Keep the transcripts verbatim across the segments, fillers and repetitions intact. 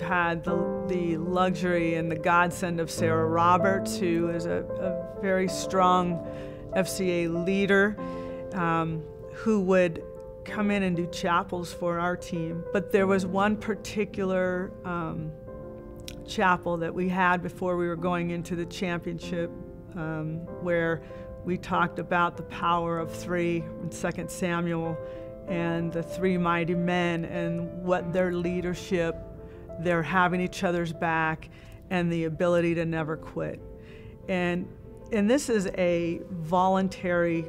We've had the, the luxury and the godsend of Sarah Roberts, who is a, a very strong F C A leader, um, who would come in and do chapels for our team. But there was one particular um, chapel that we had before we were going into the championship, um, where we talked about the power of three in Second Samuel and the three mighty men and what their leadership, they're having each other's back, and the ability to never quit. And, and this is a voluntary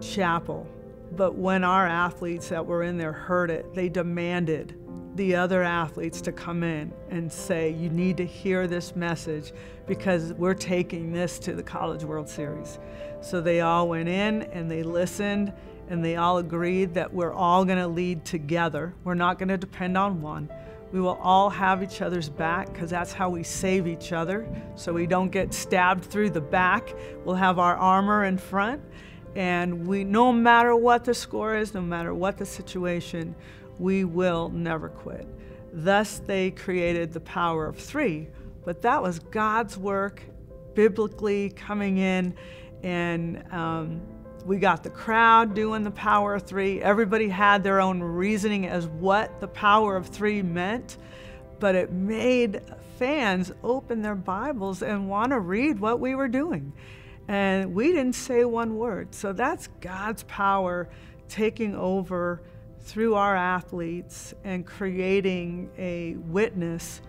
chapel, but when our athletes that were in there heard it, they demanded the other athletes to come in and say, you need to hear this message because we're taking this to the College World Series. So they all went in and they listened, and they all agreed that we're all gonna lead together. We're not gonna depend on one. We will all have each other's back, because that's how we save each other, so we don't get stabbed through the back. We'll have our armor in front, and we, no matter what the score is, no matter what the situation, we will never quit. Thus, they created the power of three, but that was God's work, biblically coming in, and um, we got the crowd doing the power of three. Everybody had their own reasoning as what the power of three meant, but it made fans open their Bibles and want to read what we were doing. And we didn't say one word. So that's God's power taking over through our athletes and creating a witness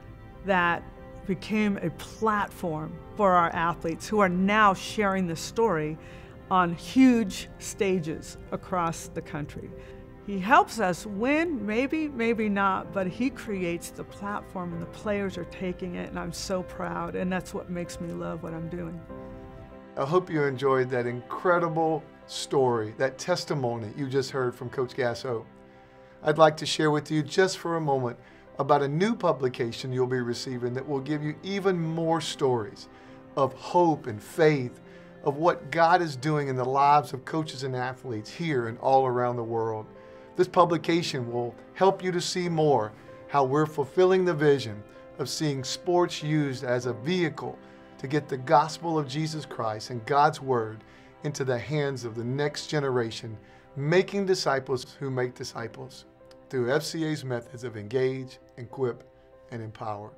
that became a platform for our athletes, who are now sharing the story on huge stages across the country. He helps us win, maybe, maybe not, but he creates the platform and the players are taking it, and I'm so proud, and that's what makes me love what I'm doing. I hope you enjoyed that incredible story, that testimony you just heard from Coach Gasso. I'd like to share with you just for a moment about a new publication you'll be receiving that will give you even more stories of hope and faith, of what God is doing in the lives of coaches and athletes here and all around the world. This publication will help you to see more how we're fulfilling the vision of seeing sports used as a vehicle to get the gospel of Jesus Christ and God's Word into the hands of the next generation, making disciples who make disciples through F C A's methods of engage, equip, and empower.